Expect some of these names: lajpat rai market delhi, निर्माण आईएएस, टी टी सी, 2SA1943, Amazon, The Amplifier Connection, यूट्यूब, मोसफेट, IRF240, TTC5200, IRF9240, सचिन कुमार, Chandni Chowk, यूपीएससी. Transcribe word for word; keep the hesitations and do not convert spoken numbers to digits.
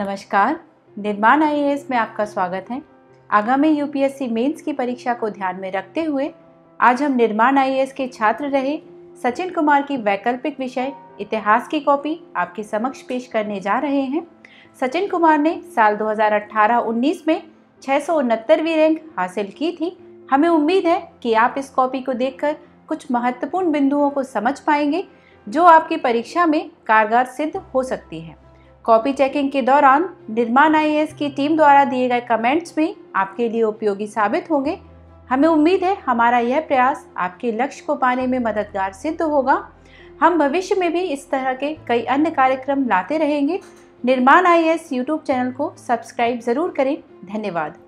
नमस्कार, निर्माण आईएएस में आपका स्वागत है। आगामी यूपीएससी मेंस की परीक्षा को ध्यान में रखते हुए आज हम निर्माण आईएएस के छात्र रहे सचिन कुमार की वैकल्पिक विषय इतिहास की कॉपी आपके समक्ष पेश करने जा रहे हैं। सचिन कुमार ने साल दो हज़ार अठारह उन्नीस में छः सौ उनहत्तरवीं रैंक हासिल की थी। हमें उम्मीद है कि आप इस कॉपी को देखकर कुछ महत्वपूर्ण बिंदुओं को समझ पाएंगे जो आपकी परीक्षा में कारगर सिद्ध हो सकती है। कॉपी चेकिंग के दौरान निर्माण आईएएस की टीम द्वारा दिए गए कमेंट्स भी आपके लिए उपयोगी साबित होंगे। हमें उम्मीद है हमारा यह प्रयास आपके लक्ष्य को पाने में मददगार सिद्ध होगा। हम भविष्य में भी इस तरह के कई अन्य कार्यक्रम लाते रहेंगे। निर्माण आईएएस यूट्यूब चैनल को सब्सक्राइब ज़रूर करें। धन्यवाद।